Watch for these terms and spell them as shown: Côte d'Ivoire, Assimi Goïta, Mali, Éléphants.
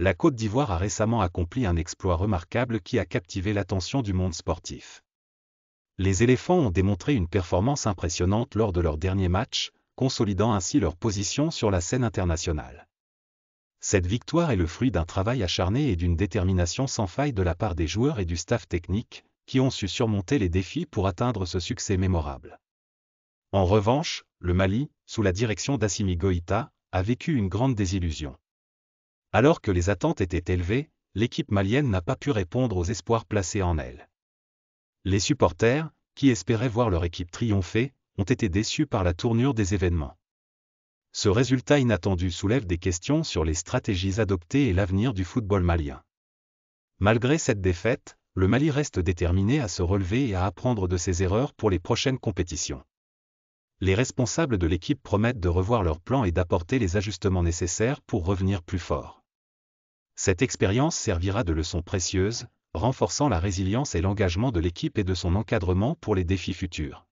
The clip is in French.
la Côte d'Ivoire a récemment accompli un exploit remarquable qui a captivé l'attention du monde sportif. Les Éléphants ont démontré une performance impressionnante lors de leur dernier match, consolidant ainsi leur position sur la scène internationale. Cette victoire est le fruit d'un travail acharné et d'une détermination sans faille de la part des joueurs et du staff technique, qui ont su surmonter les défis pour atteindre ce succès mémorable. En revanche, le Mali, sous la direction d'Assimi Goïta, a vécu une grande désillusion. Alors que les attentes étaient élevées, l'équipe malienne n'a pas pu répondre aux espoirs placés en elle. Les supporters, qui espéraient voir leur équipe triompher, ont été déçus par la tournure des événements. Ce résultat inattendu soulève des questions sur les stratégies adoptées et l'avenir du football malien. Malgré cette défaite, le Mali reste déterminé à se relever et à apprendre de ses erreurs pour les prochaines compétitions. Les responsables de l'équipe promettent de revoir leur plan et d'apporter les ajustements nécessaires pour revenir plus fort. Cette expérience servira de leçon précieuse, renforçant la résilience et l'engagement de l'équipe et de son encadrement pour les défis futurs.